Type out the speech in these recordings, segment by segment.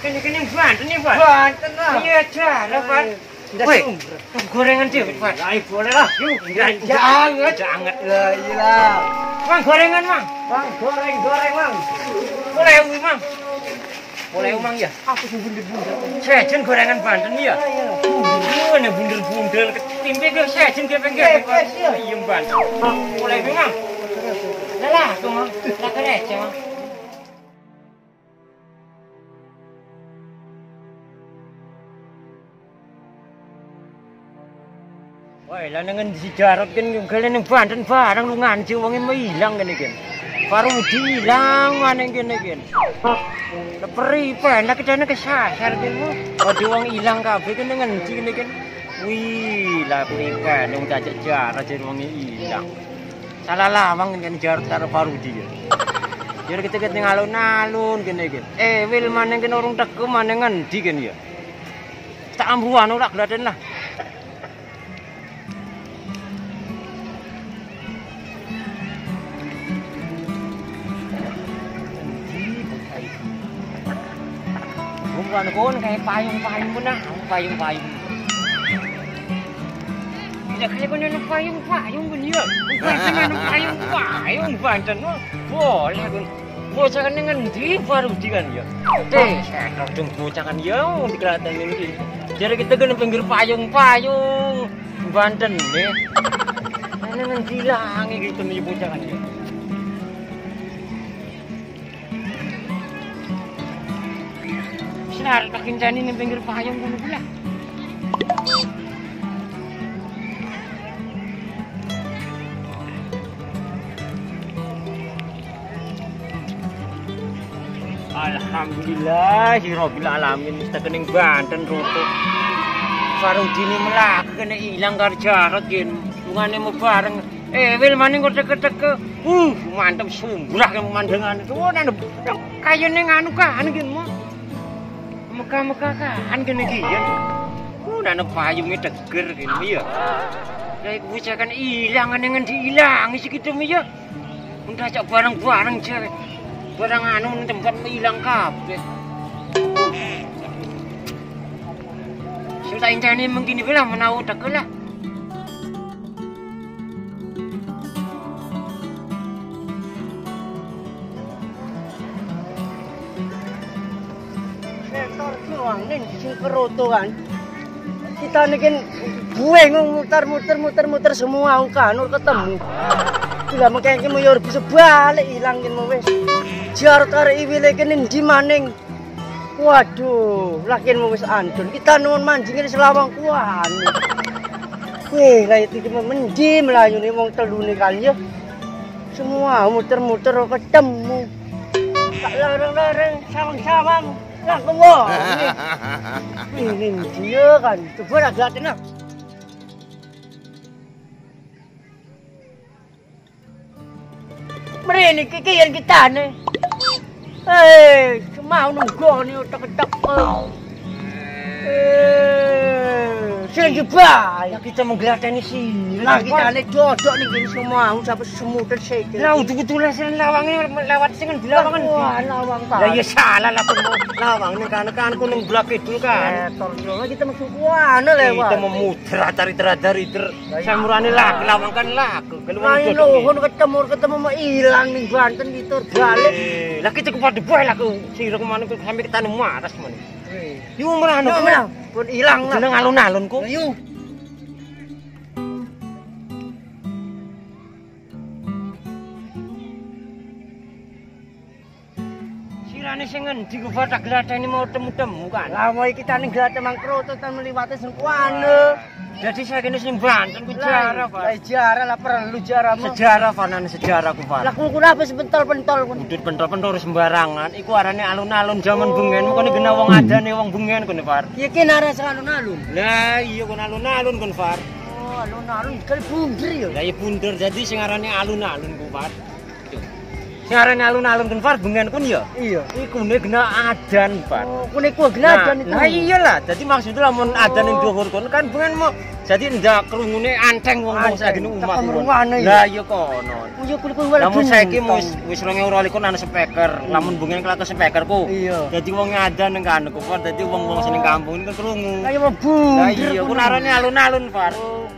Kene Banten lah. Iya jalan, Pak. Woi, gorengan dhewe, Pak. Lah boleh lah. Yo, anget, anget. Lah iya. Mang gorengan, Mang. Bang goreng-goreng, Mang. Boleh, Mang. Boleh, Mang ya. Aku sing bunder-bunder. Sejen gorengan Banten ya. Iya. Ngene bunder-bunder ketimpe kok sejen kepengke. Iya, Banten. Boleh, Mang. Lah, tuh, Mang. Lah kene aja, Mang. Woi, lah nang si Jarot kan nggale nang Banten barang lu nganci wonge ilang kene iki. Baru diilang maning kene iki. Leperi penak kene kesasar kene. Odi wong ilang kabeh kene ngendi kene iki. Wih, lah pripen nang cacek Jarot jeneng wonge ilang. Salah lawang kene Jarot karo Farudi ya. Yo ketek ning alun-alun kene iki. Wil maning kene urung teko maning ngendi kene ya. Tak ambruan ora gladen lah. Bukan kayak payung-payung benar, payung-payung. Tidak kayak benar payung-payung benar. Bukan dengan payung-payung Banten. Boleh kan? Bocah kan dengan di baru kan ya. Teh, dong bocah kan ya, di Klaten ini. Jadi kita kan pinggir payung-payung Banten deh. Karena nanti hilang gitu nih bocah kan ya. Senar tak kincani ning pinggir payung kono pula. Alhamdulillahirabbil alamin mesti kening Banten roto. Farudine mlaku kene ilang karo Jarot yen lungane mebareng. Wil maning kok teke-teke. Mantep sumbrah pemandangan itu. Kayane nganu kan iki mo. Meka-meka kan kene iki ya. Ana payunge teger kene ya. Lah iku wis kan ilang nang ngendi ilang iki kidung ya. Mun dacak bareng-bareng jare. Barang anu tempat ilang kabeh. Sing tak inteni mungkin iki lah menawa teger lah. Neng sing keroto kan. Kita nikin buengung muter-muter semua kanur ketemu. Lah mengke iki muyur bisa balik ilangin mu wis. Jarot arek iwile kene ndi maning. Waduh, lakinmu wis andun. Kita nuwun manjingin selawang kuan. Weh, lah iki mendi mlayune wong telune kali ya. Semua muter-muter ketemu. Tak larang-larang sawang-sawang. Lah kowe. Ini dia kan. Coba ra gelatin ah. Mrene iki kiyen kitane. Eh, cuma nunggone utek-utek. Sing dibae. Ya kita menggelateni sini. Lah kitane dodok ning kene semua sampe semuter sik. Lah udu-udune sing lawange lewat sing ngendi lawangan. Wah, lawang ta. Lah ya salah lah lawang ning kanekanku ning blak kidul kan. Tor yo kita mesti kuane lewat. Kita memudra cari-cari-cari. Samurane lak lawang kan lak. Kelewon ngono ketemu mau ilang ning Banten ditur balik. Lah kita kepada buah lah ku sirung manuk sampe ketane maras meneh. Yo merano pun ilang lah jeneng alun-alun ku. Ayo. Sirane sing ngendi ku tak glateni mau temu-temu kan. Lah mau iki tani glateni mang kroto tan meliwati sengkuane. Jadi saya kene sing Banten ku jarah, Pak. Lah jarah lah perlu jarahmu. Sejarah panane sejarah ku, Pak. Lah kuwi kenapa pentol-pentol ku? Udut pentol-pentol sembarangan. Iku arane alun-alun jaman bengenmu kene gena wong adane wong bengen kene, Pak. Iki kene arane alun-alun. Lah iya kon alun-alun kon, Pak. Oh, alun-alun kali bunder ya. Lah iya bunder. Jadi sing arane alun-alun ku, Pak. Ngarang alun-alun kan Far bengen kun ya? Iya. Iku ne kena adan, Far. Oh, kune ku adan itu. Nah, iyalah. Dadi maksudnya lamun adan ning dhuwur kon kan bengen mau jadi ndak kerungune anteng wong-wong saiki umat. Lah iya kono. Kuwi kuwi lha mun saiki wis 2022 ana speaker, lamun bengen kelakon speakerku. Dadi wong adan ning kanku, Far. Dadi wong-wong sing kampung kan kerungu. Lah iya mlebu. Lah iya ku narane alun-alun, Far.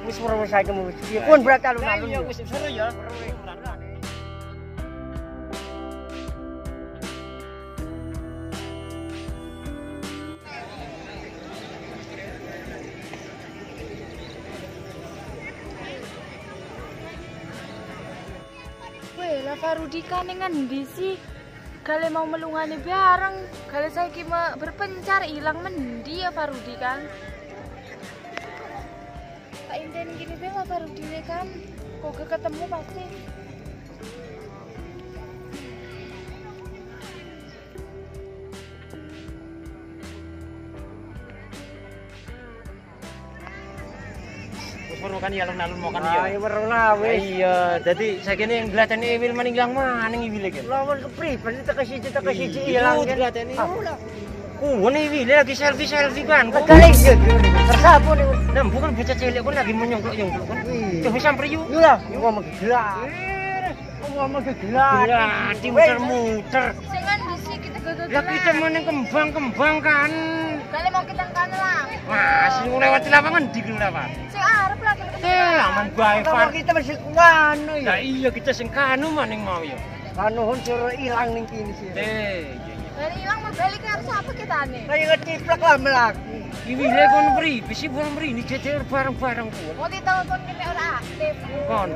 Wis weruh saiki mung wis. Kun berat alun-alun. Iya wis seru ya. Rudika dengan disi kale mau melungani bareng kale saiki berpencar hilang mendi ya Farudika. Tak inden gini be lah Farudika kan kok ketemu pasti. Perlu kan ya alun-alun mau kan ya. Iya, jadi saya kene nglateni Iwil maning ilang maning Iwil iki. Lawan kepriben teke siji ilang nglateni. Ngene Iwil lagi selfie kan. Kali iki. Tersapu niku. Lah bukan bocah cilik kon lagi menyongklok-nyongklok kon. Coba sampriyu. Yo lah, wong megelak. Di muter-muter. Sing ngandisi kita gagal-gagal. Lah kita meneng kembang-kembang kan. Kali mau kita kan lah. Wah, sing lewat lapangan ndi kene Pak. Sing arep lah kene. Laman bae Pak. Kita mesti kuwano ya. Lah iya kita sing kanu maning mau ya. Kanuhun suruh ilang ning kene sih. Iya. Lah ilang balik harus apa kita ane? Lah inget nyiplak lah mlaku. Iwile kon mripis sih wong mripis iki jejer bareng-bareng kuwi. Kok ditelepon kene ora aktif. Kon.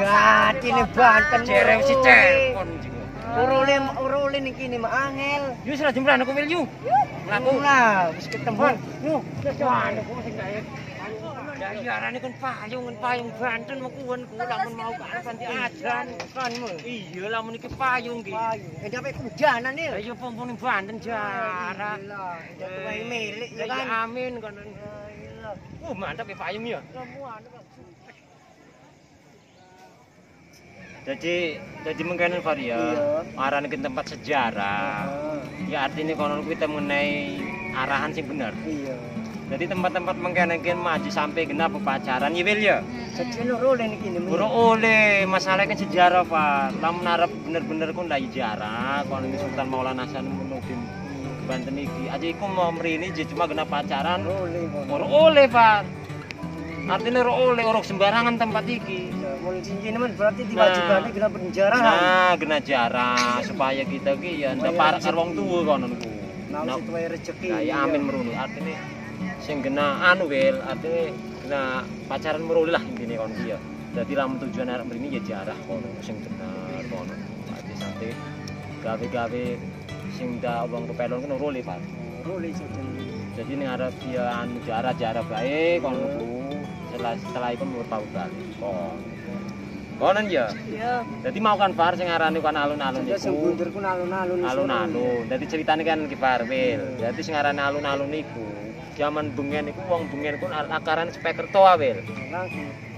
Ya tine banten jereng si telepon iki. Urule ning kene mak angel. Yo wis ra jemran aku milyu. Mlaku lah, wis ketemu. Yo, kesuwan kok sing gawe. Ya iki arane kon payung Banten mekuwen ku lamun mau kan panti adan kanmu. Iya lamun iki payung iki. Endi ape hujanan iki? Ya yo pompone Banten jarak. Ya tuwae milik ya kan. Amin konon. Mantap ya payung ya. Jadi mengkene varia. Arane ke tempat sejarah. Ya artine konon kita mengenai arahan sing bener. Iya. Jadi tempat-tempat mengkene-kene maju sampai genap upacaran ya Wil ya. Jadi oleh niki ngene. Ora oleh, masalah kan sejarah Pak. Lamun arep bener-bener ku ndak sejarah, kon Sultan Maulana Hasanuddin Banten iki. Aja iku mau mrene cuma genap pacaran. Ora oleh Pak. Artinya oleh-oleh sembarangan tempat iki. Mulai cincin men berarti diwajibane kena penjara. Nah, kena jarah supaya kita ki ya ndak parek karo wong tuwa kono niku. Nah, tuwe rejeki. Ya amin merono. Artine sing kena anu Wil, artine kena pacaran meruli lah intine kono ki ya. Dadi lamun tujuan arek mrene ya jarah kono sing bener kono. Dadi santai gawe-gawe sing ndak wong kepelon kono ruli Pak. Ruli jeneng. Jadi ning arep ya anu jarah bae kono ku. Setelah itu mau tahu kali. Konon ya. Iya. Jadi mau kan Far sing arane kan alun-alun iku. Sing bundur ku alun-alun. Alun-alun. Dadi ceritane kan ki Far Wil. Dadi sing arane alun-alun iku jaman bengen iku wong bengen ku akaran speaker toa Wil.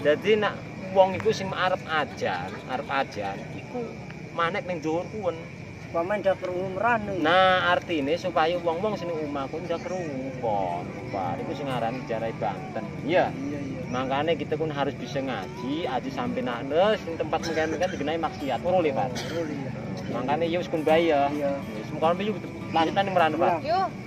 Dadi nak wong iku sing arep ajar iku manek ning dhuwur kuwen. Paman ndak krungu merane. Nah, artine supaya wong-wong sing omah ku ndak krungu. Far iku sing arane sejarah Banten. Iya. Makanya kita pun harus bisa ngaji aja sampai naknes di tempat menggantikan digenai maksiat uruli Pak. Makanya ya wis kun bae ya. Iya. Wis mongkon piye lanjutan merane Pak. Yo.